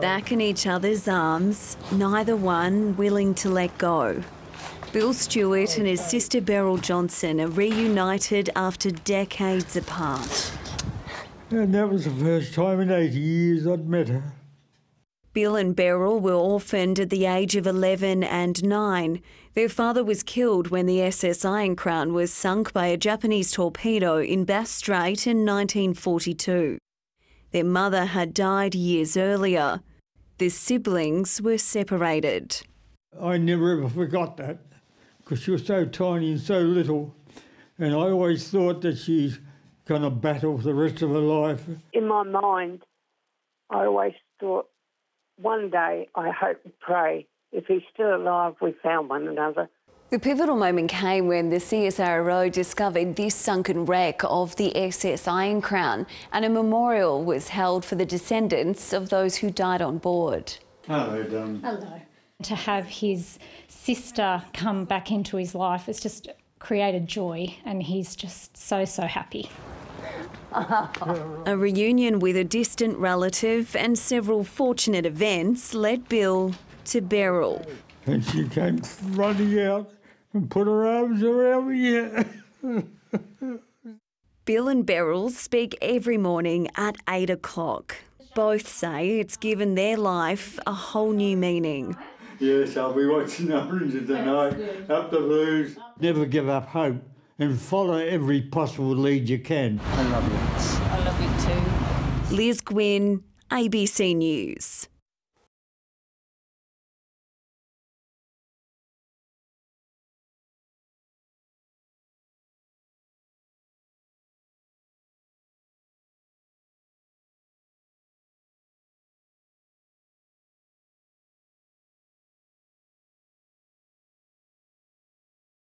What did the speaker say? Back in each other's arms, neither one willing to let go. Bill Stewart and his sister Beryl Johnson are reunited after decades apart. And that was the first time in 80 years I'd met her. Bill and Beryl were orphaned at the age of 11 and 9. Their father was killed when the SS Iron Crown was sunk by a Japanese torpedo in Bass Strait in 1942. Their mother had died years earlier. The siblings were separated. I never ever forgot that, because she was so tiny and so little, and I always thought that she's going to battle for the rest of her life. In my mind, I always thought, one day, I hope and pray, if he's still alive, we found one another. The pivotal moment came when the CSIRO discovered this sunken wreck of the SS Iron Crown, and a memorial was held for the descendants of those who died on board. Hello, Don. Hello. To have his sister come back into his life, it's just created joy, and he's just so, so happy. A reunion with a distant relative and several fortunate events led Bill to Beryl. And she came running out and put her arms around me. Bill and Beryl speak every morning at 8 o'clock. Both say it's given their life a whole new meaning. Yes, I'll be watching Orange tonight, Up the Blues. Never give up hope. And follow every possible lead you can. I love you. I love you too. Liz Gwynn, ABC News.